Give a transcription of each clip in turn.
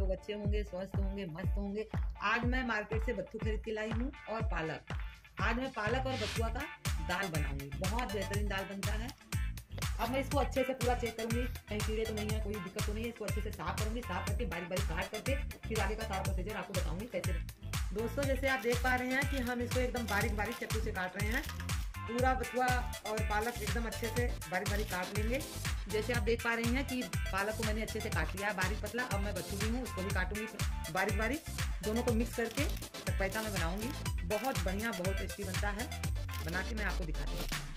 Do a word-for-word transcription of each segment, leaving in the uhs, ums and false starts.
लोग अच्छे होंगे, स्वस्थ होंगे, मस्त होंगे। आज मैं मार्केट से बत्थू खरीद के लाई हूँ और पालक। आज मैं पालक और बथुआ का दाल बनाऊंगी। बहुत बेहतरीन दाल बनता है। अब मैं इसको अच्छे से पूरा चेक करूंगी, कहीं कीड़े तो नहीं है, कोई दिक्कत तो नहीं है। इसको अच्छे से साफ करूंगी, साफ करके बारीक बारीक काट करके फिर आगे का सारा प्रोसीजर आपको बताऊंगी कैसे। दोस्तों जैसे आप देख पा रहे हैं कि हम इसको एकदम बारीक बारीक चक्कू से काट रहे हैं। पूरा बथुआ और पालक एकदम अच्छे से बारीक बारीक काट लेंगे। जैसे आप देख पा रहे हैं कि पालक को मैंने अच्छे से काट लिया बारीक पतला। अब मैं बथुआ भी हूँ, उसको भी काटूंगी बारीक बारीक। दोनों को मिक्स करके चटपटा में बनाऊंगी। बहुत बढ़िया, बहुत टेस्टी बनता है। बना के मैं आपको दिखाती हूँ।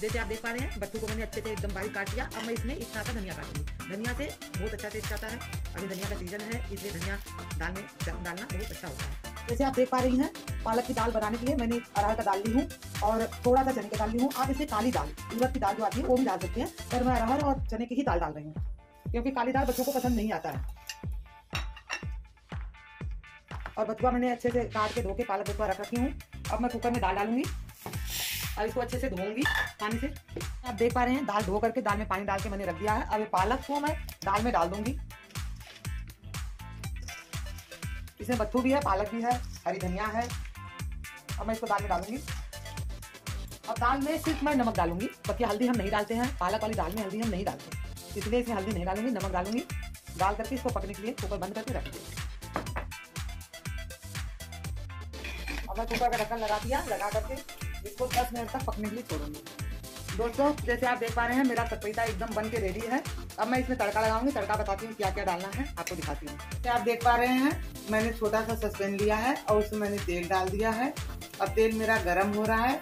जैसे आप देख पा रहे हैं बत्थू को मैंने अच्छे से एकदम बारीक काट लिया। अब मैं इसमें इतना सा धनिया काटूंगी। धनिया से बहुत अच्छा टेस्ट आता है। अभी धनिया का सीजन है, इसलिए धनिया दाल में डालना बहुत अच्छा होता है। जैसे आप देख पा रही हैं पालक की दाल बनाने के लिए मैंने अरहर का दाल ली हूँ और थोड़ा सा चने का दाल ली हूँ। आप इसे काली दाल, उड़द की दाल जो आती है वो भी डाल सकते हैं, पर मैं अरहर और चने की ही दाल डाल रही हूँ क्योंकि काली दाल बच्चों को पसंद नहीं आता है। और बथुआ मैंने अच्छे से काट के धो के पालक बथुआ रख रखी हूँ। अब मैं कुकर में दाल डालूंगी और इसको अच्छे से धोऊंगी पानी से। आप देख पा रहे हैं दाल धो करके दाल में पानी डाल के मैंने रख दिया है। अब ये पालक को मैं दाल में डाल दूंगी। इसमें बथुआ भी है, पालक भी है, हरी धनिया है। अब मैं इसको दाल में डालूंगी। अब दाल में सिर्फ मैं नमक डालूंगी, बाकी हल्दी हम नहीं डालते हैं। पालक वाली दाल में हल्दी हम नहीं डालते, इसलिए इसमें हल्दी नहीं डालूंगी, नमक डालूंगी। डाल करके इसको पकने के लिए कुकर बंद करके रख देंगे। कुकर का ढक्कन लगा दिया। लगा करके इसको दस मिनट तक पकने के लिए छोड़ूंगी। दोस्तों जैसे आप देख पा रहे हैं मेरा चटपटा एकदम बन के रेडी है। अब मैं इसमें तड़का लगाऊंगी। तड़का बताती हूँ क्या क्या डालना है, आपको दिखाती हूँ। जैसे आप देख पा रहे हैं मैंने छोटा सा ससपैन लिया है और उसमें मैंने तेल डाल दिया है। अब तेल मेरा गर्म हो रहा है।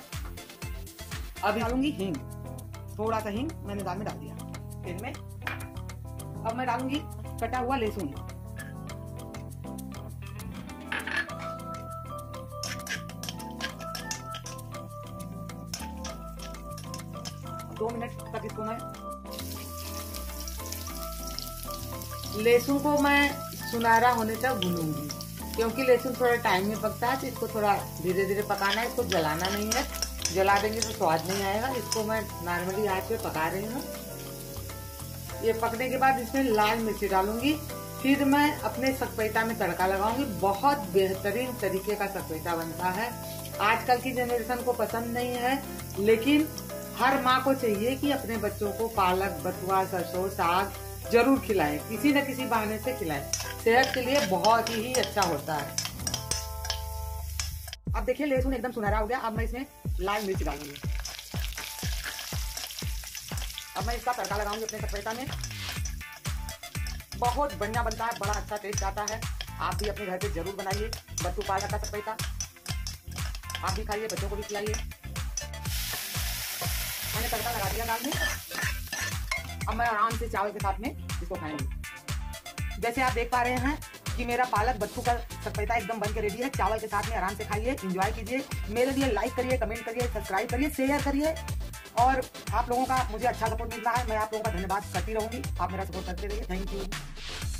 अब डालूंगी हींग, थोड़ा सा हींग मैंने दाल में डाल दिया तेल में। अब मैं डालूंगी कटा हुआ लहसुन। दो मिनट तक इसको मैं लहसुन को मैं सुनहरा होने तक भूनूंगी क्योंकि लहसुन थोड़ा टाइम में पकता है, तो इसको थोड़ा धीरे धीरे पकाना है। इसको जलाना नहीं है, जला देंगे तो स्वाद नहीं आएगा। इसको मैं नॉर्मली आंच पे पका रही हूँ। ये पकने के बाद इसमें लाल मिर्ची डालूंगी। फिर मैं अपने सकपैता में तड़का लगाऊंगी। बहुत बेहतरीन तरीके का सकपैता बनता है। आजकल की जनरेशन को पसंद नहीं है, लेकिन हर माँ को चाहिए कि अपने बच्चों को पालक, बथुआ, सरसों साग जरूर खिलाएं, किसी न किसी बहाने से खिलाएं। सेहत के लिए बहुत ही अच्छा होता है। अब देखिए लहसुन एकदम सुनहरा हो गया। अब मैं इसमें लाल मिर्च डालूंगी। अब मैं इसका तड़का लगाऊंगी अपने चटपटा में। बहुत बढ़िया बनता है, बड़ा अच्छा टेस्ट आता है। आप भी अपने घर पे जरूर बनाइए बथुआ पालक का चटपटा। आप भी खाइए, बच्चों को भी खिलाइए। मैंने तड़का लगा दिया दाल में। अब मैं आराम से चावल के साथ में इसको खाएंगे। जैसे आप देख पा रहे हैं कि मेरा पालक बथुआ का चटपटा एकदम बन के रेडी है। चावल के साथ में आराम से खाइए, एंजॉय कीजिए। मेरे लिए लाइक करिए, कमेंट करिए, सब्सक्राइब करिए, शेयर करिए। और आप लोगों का मुझे अच्छा सपोर्ट मिल रहा है, मैं आप लोगों का धन्यवाद करती रहूंगी। आप मेरा सपोर्ट करते रहिए। Thank you.